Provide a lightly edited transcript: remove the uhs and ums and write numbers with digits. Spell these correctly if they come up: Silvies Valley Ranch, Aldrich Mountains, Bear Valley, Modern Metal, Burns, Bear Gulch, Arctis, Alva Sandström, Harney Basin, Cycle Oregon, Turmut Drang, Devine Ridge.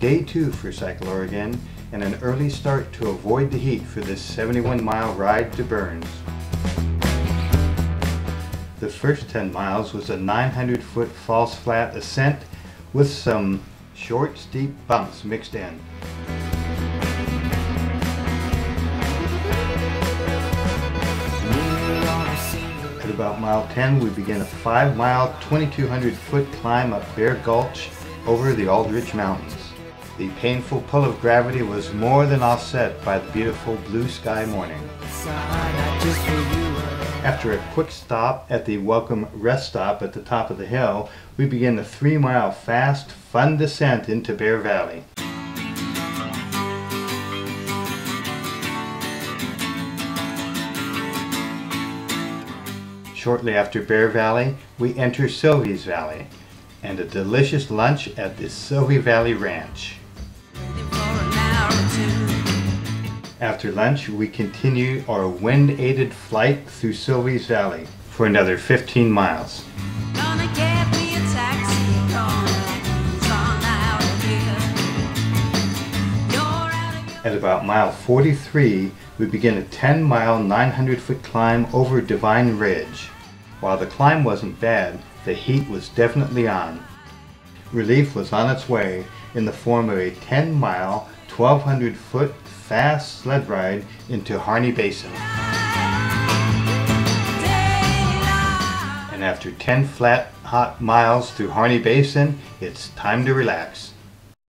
Day 2 for Cycle Oregon, and an early start to avoid the heat for this 71-mile ride to Burns. The first 10 miles was a 900-foot false flat ascent with some short, steep bumps mixed in. At about mile 10, we began a 5-mile, 2,200-foot climb up Bear Gulch over the Aldrich Mountains. The painful pull of gravity was more than offset by the beautiful blue sky morning. After a quick stop at the welcome rest stop at the top of the hill, we begin the 3-mile fast, fun descent into Bear Valley. Shortly after Bear Valley, we enter Silvies Valley and a delicious lunch at the Silvies Valley Ranch. After lunch, we continue our wind-aided flight through Silvies Valley for another 15 miles. At about mile 43, we begin a 10-mile, 900-foot climb over Devine Ridge. While the climb wasn't bad, the heat was definitely on. Relief was on its way in the form of a 10-mile, 1,200-foot fast sled ride into Harney Basin. And after 10 flat, hot miles through Harney Basin, it's time to relax.